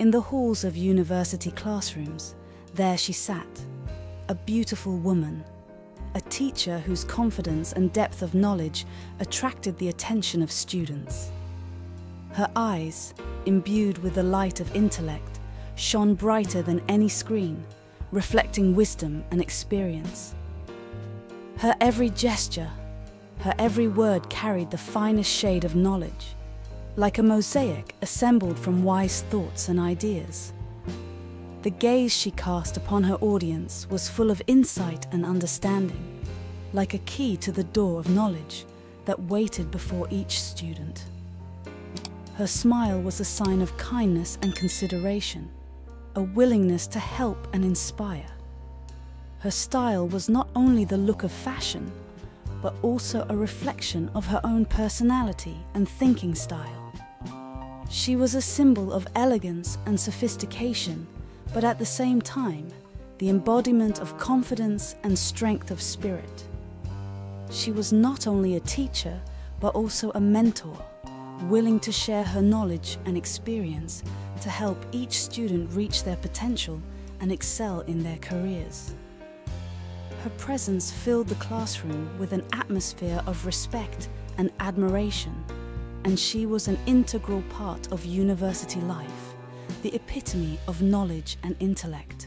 In the halls of university classrooms, there she sat, a beautiful woman, a teacher whose confidence and depth of knowledge attracted the attention of students. Her eyes, imbued with the light of intellect, shone brighter than any screen, reflecting wisdom and experience. Her every gesture, her every word carried the finest shade of knowledge, like a mosaic assembled from wise thoughts and ideas. The gaze she cast upon her audience was full of insight and understanding, like a key to the door of knowledge that waited before each student. Her smile was a sign of kindness and consideration, a willingness to help and inspire. Her style was not only the look of fashion, but also a reflection of her own personality and thinking style. She was a symbol of elegance and sophistication, but at the same time, the embodiment of confidence and strength of spirit. She was not only a teacher, but also a mentor, willing to share her knowledge and experience to help each student reach their potential and excel in their careers. Her presence filled the classroom with an atmosphere of respect and admiration, and she was an integral part of university life, the epitome of knowledge and intellect.